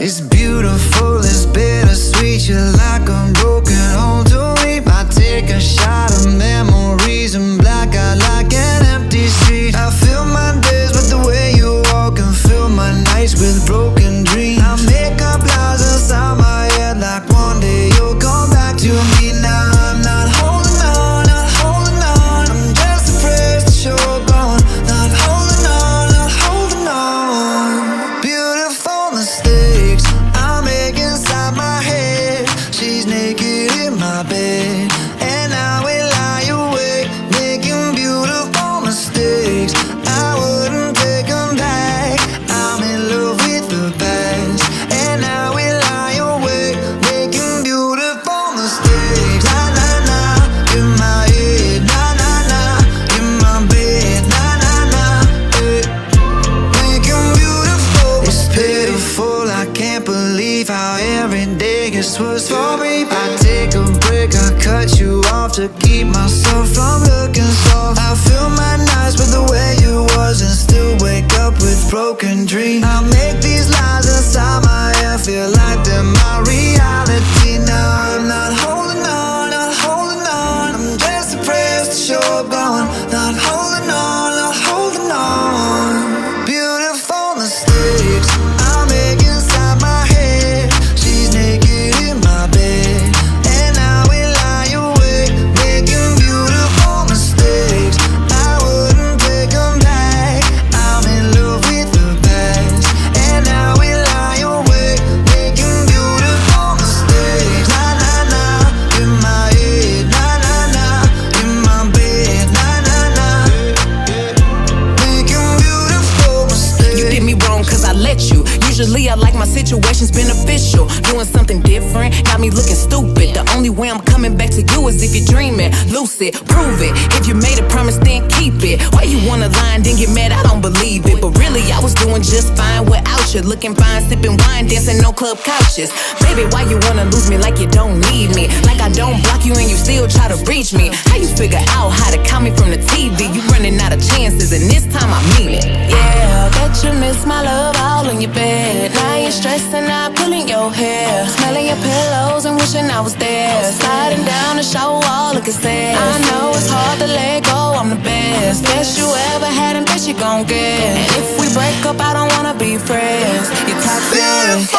It's beautiful, it's bittersweet. You're like a broken home to weep. I take a shot of memories and black out like an empty street. I fill my days with the way you walk and fill my nights with broken dreams. I make up lies inside my head like one day you'll come back to me. Now I'm not holding on, not holding on. I'm just afraid that you're gone. Not holding on, not holding on. Beautiful mistakes I make inside my head. She's naked in my bed, and I will lie awake making beautiful mistakes. I wouldn't take them back. I'm in love with the past, and I will lie awake making beautiful mistakes. Na na na, in my head. Na na na, in my bed. Na na na, eh. Making beautiful. It's pitiful, I can't believe how every day gets worse for me. I take a break, I cut you off to keep myself from looking soft. I fill my nights with the way you was and still wake up with broken dreams. I make these lies inside my head feel like they're my reality. Now I'm not holding on, not holding on. I'm just depressed that you're gone. Not holding on, not holding on. Beautiful mistakes I make inside my head. She's naked in my bed, and I will lie awake making beautiful mistakes. I wouldn't take them back. I'm in love with the past, and I will lie awake making beautiful mistakes. Na na na, in my head. Na na na, in my bed. Na na na, making beautiful mistakes. You did me wrong 'cause I let you. Usually I like my situations beneficial. Doing something different got me looking stupid. The only way I'm coming back to you is if you're dreaming. Lucid, prove it. If you made a promise, then keep it. Why you wanna lie and then get mad? I don't believe it. But really, I was doing just fine without you. Looking fine, sipping wine, dancing on club couches. Baby, why you wanna lose me like you don't need me? Like I don't block you and you still try to reach me. How you figure out how to call me from the TV? You running out of chances, and this time I mean it. Yeah, that you miss my love all in your bed. Now you're stressing out, pulling your hair, smelling your pillows and wishing I was there. Sliding down the shower wall, looking sad. I know it's hard to let go, I'm the best. Best you ever had and best you gon' get. And if we break up, I don't wanna be friends. You're toxic.